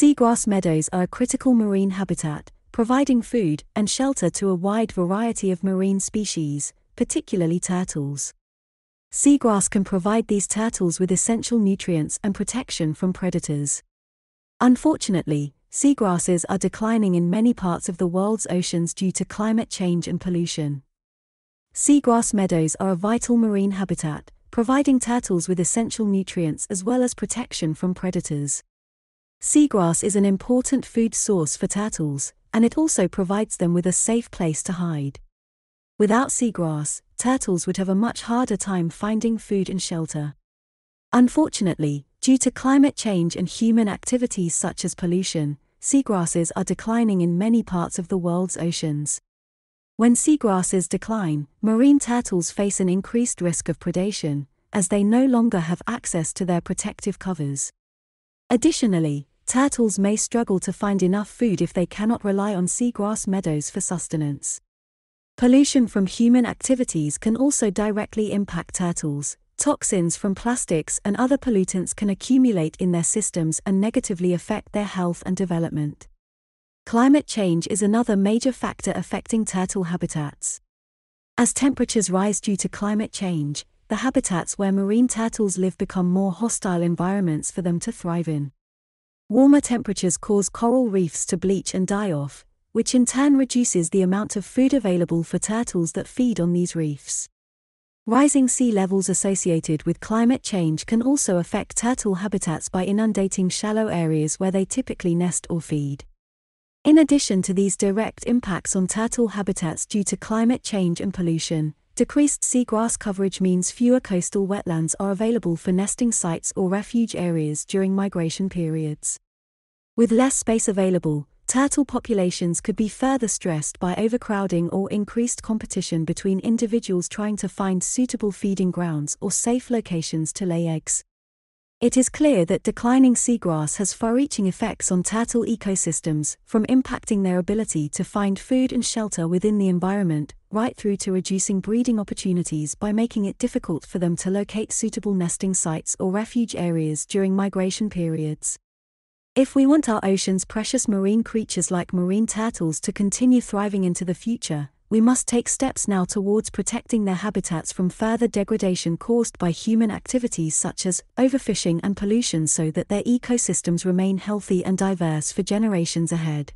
Seagrass meadows are a critical marine habitat, providing food and shelter to a wide variety of marine species, particularly turtles. Seagrass can provide these turtles with essential nutrients and protection from predators. Unfortunately, seagrasses are declining in many parts of the world's oceans due to climate change and pollution. Seagrass meadows are a vital marine habitat, providing turtles with essential nutrients as well as protection from predators. Seagrass is an important food source for turtles, and it also provides them with a safe place to hide. Without seagrass, turtles would have a much harder time finding food and shelter. Unfortunately, due to climate change and human activities such as pollution, seagrasses are declining in many parts of the world's oceans. When seagrasses decline, marine turtles face an increased risk of predation, as they no longer have access to their protective covers. Additionally, turtles may struggle to find enough food if they cannot rely on seagrass meadows for sustenance. Pollution from human activities can also directly impact turtles. Toxins from plastics and other pollutants can accumulate in their systems and negatively affect their health and development. Climate change is another major factor affecting turtle habitats. As temperatures rise due to climate change, the habitats where marine turtles live become more hostile environments for them to thrive in. Warmer temperatures cause coral reefs to bleach and die off, which in turn reduces the amount of food available for turtles that feed on these reefs. Rising sea levels associated with climate change can also affect turtle habitats by inundating shallow areas where they typically nest or feed. In addition to these direct impacts on turtle habitats due to climate change and pollution, decreased seagrass coverage means fewer coastal wetlands are available for nesting sites or refuge areas during migration periods. With less space available, turtle populations could be further stressed by overcrowding or increased competition between individuals trying to find suitable feeding grounds or safe locations to lay eggs. It is clear that declining seagrass has far-reaching effects on turtle ecosystems, from impacting their ability to find food and shelter within the environment, right through to reducing breeding opportunities by making it difficult for them to locate suitable nesting sites or refuge areas during migration periods. If we want our ocean's precious marine creatures like marine turtles to continue thriving into the future, we must take steps now towards protecting their habitats from further degradation caused by human activities such as overfishing and pollution so that their ecosystems remain healthy and diverse for generations ahead.